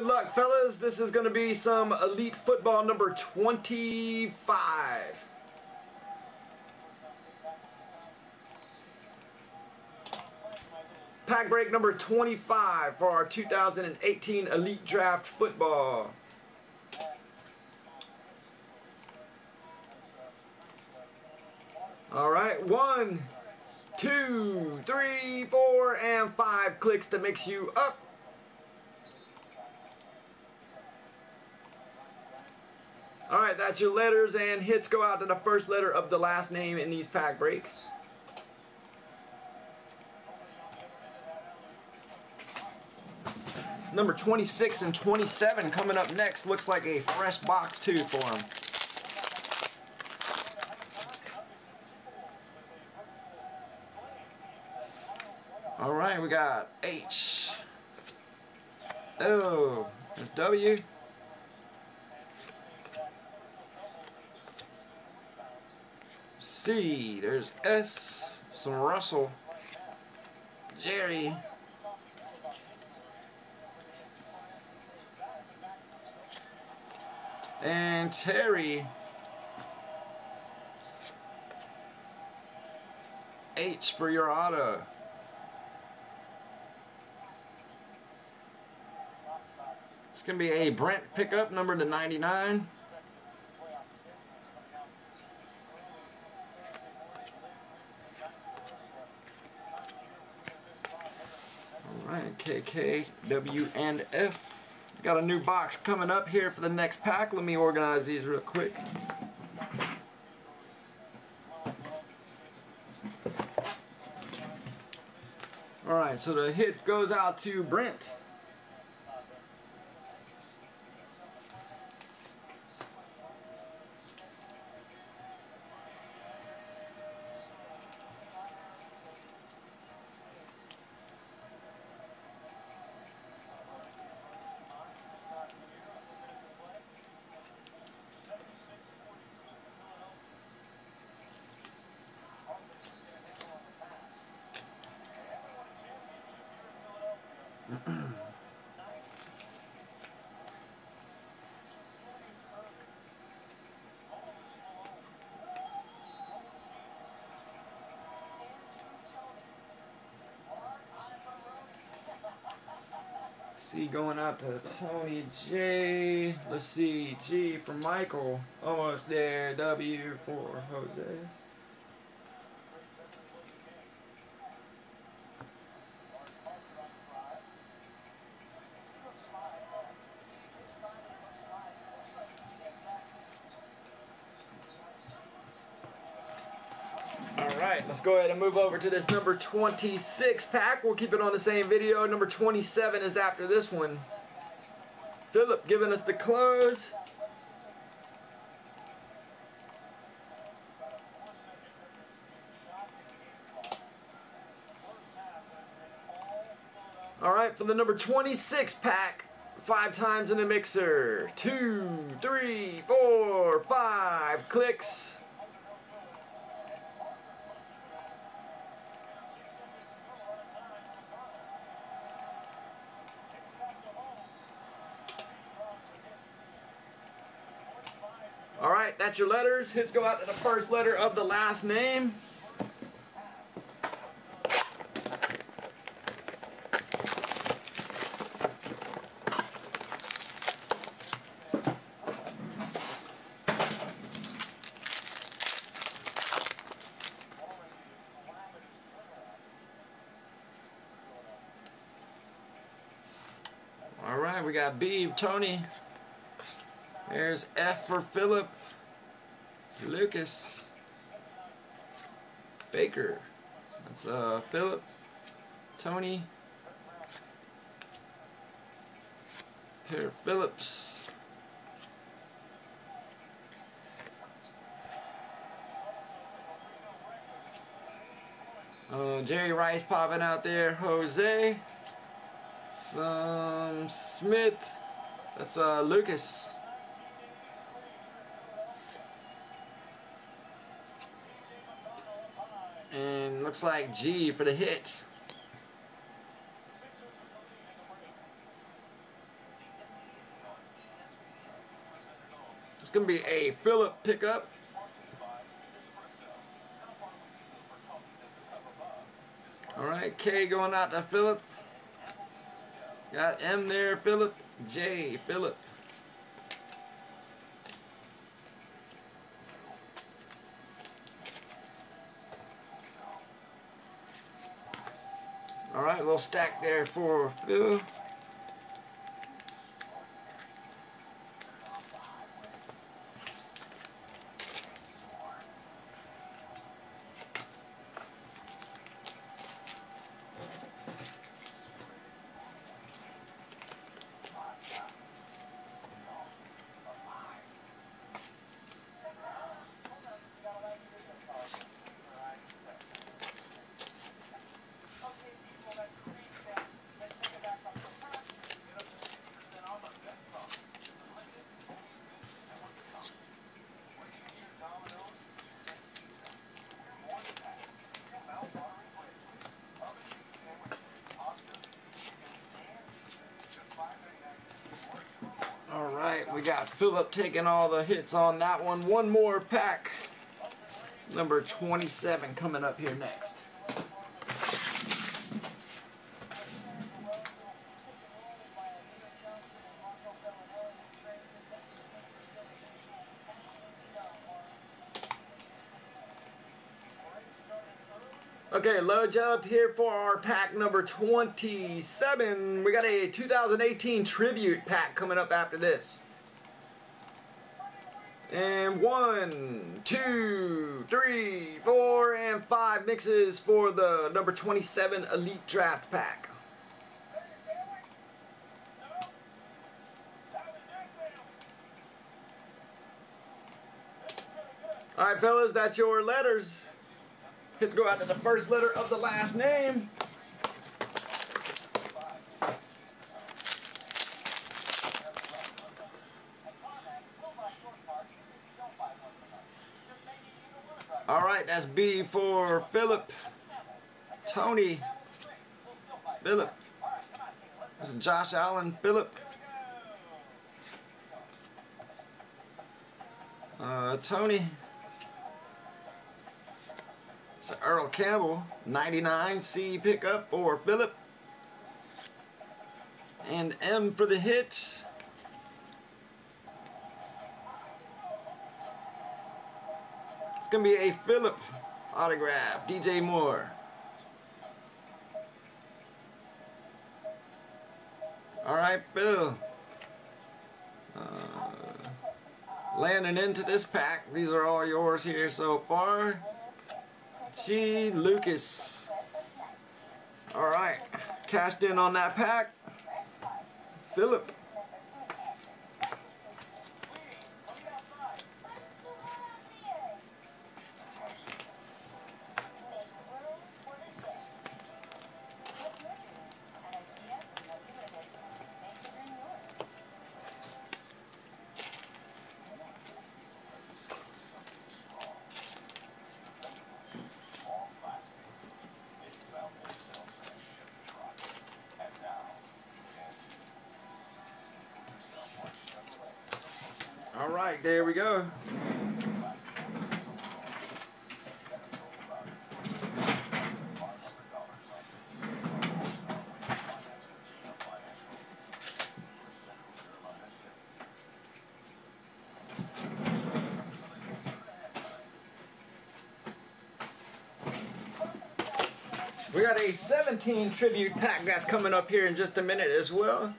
Good luck, fellas. This is going to be some Elite Football number 25. Pack break number 25 for our 2018 Elite Draft Football. All right, 1, 2, 3, 4, and 5 clicks to mix you up. All right, that's your letters, and hits go out to the first letter of the last name in these pack breaks. Number 26 and 27 coming up next. Looks like a fresh box, too, for them. All right, we got H, O, W. C, there's S, some Russell, Jerry, and Terry, H for your auto. It's going to be a Brent pickup, number to 99. Alright, K, K, W, and F. Got a new box coming up here for the next pack. Let me organize these real quick. Alright, so the hit goes out to Brent. C going out to Tony J. Let's see, G for Michael. Almost there. W for Jose. Alright, let's go ahead and move over to this number 26 pack. We'll keep it on the same video. Number 27 is after this one. Philip giving us the close. Alright, for the number 26 pack, 5 times in the mixer. 2, 3, 4, 5 clicks. Alright, that's your letters. Hits go out to the first letter of the last name. Alright, we got B, Tony. There's F for Philip, Lucas, Baker. That's Philip, Tony, here Phillips, Jerry Rice popping out there, Jose, some Smith, that's Lucas. And looks like G for the hit. It's going to be a Phillip pickup. All right, K going out to Phillip. Got M there, Phillip. J, Phillip. All right, a little stack there for Phil. We got Phillip taking all the hits on that one. One more pack. Number 27 coming up here next. Okay, load up here for our pack number 27. We got a 2018 tribute pack coming up after this. And 1, 2, 3, 4, and 5 mixes for the number 27 Elite Draft Pack. Alright fellas, that's your letters. Let's go out to the first letter of the last name. All right, that's B for Phillip, Tony, Phillip. This is Josh Allen, Phillip. Tony. It's Earl Campbell, 99 C pickup for Phillip. And M for the hit. Gonna be a Phillip autograph, DJ Moore. All right, Phil. Landing into this pack. These are all yours here so far. G. Lucas. All right, cashed in on that pack, Phillip. Alright, there we go. We got a 17 tribute pack that's coming up here in just a minute as well.